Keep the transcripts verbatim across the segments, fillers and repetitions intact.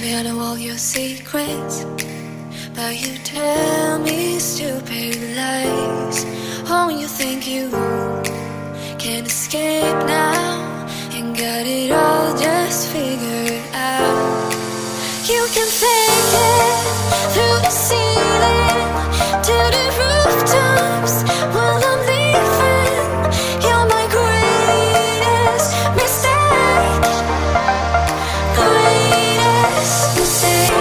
Baby, I know all your secrets, but you tell me stupid lies. Oh, you think you can escape now and got it all just figured out. You can fake it through the ceiling to the rooftops while I'm leaving. You're my greatest mistake, greatest mistake.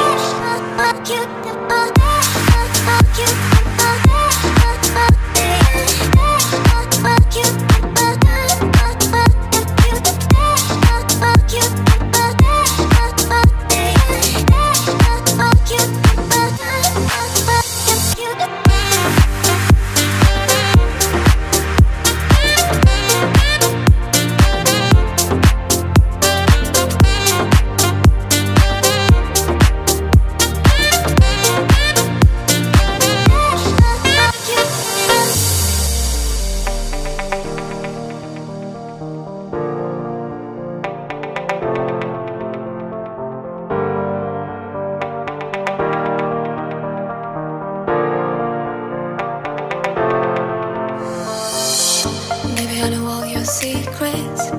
I know all your secrets,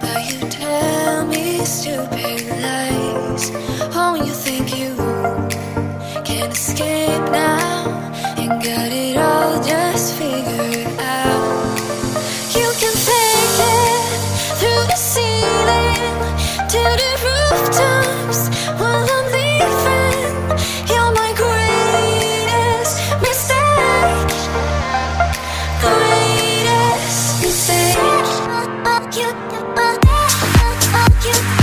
but you tell me stupid lies. Oh, you think you can escape now and got it all just figured out. You can fake it through the ceiling to the rooftops while I'm leaving. You're my greatest mistake, greatest mistake. Fuck you, fuck you, fuck you.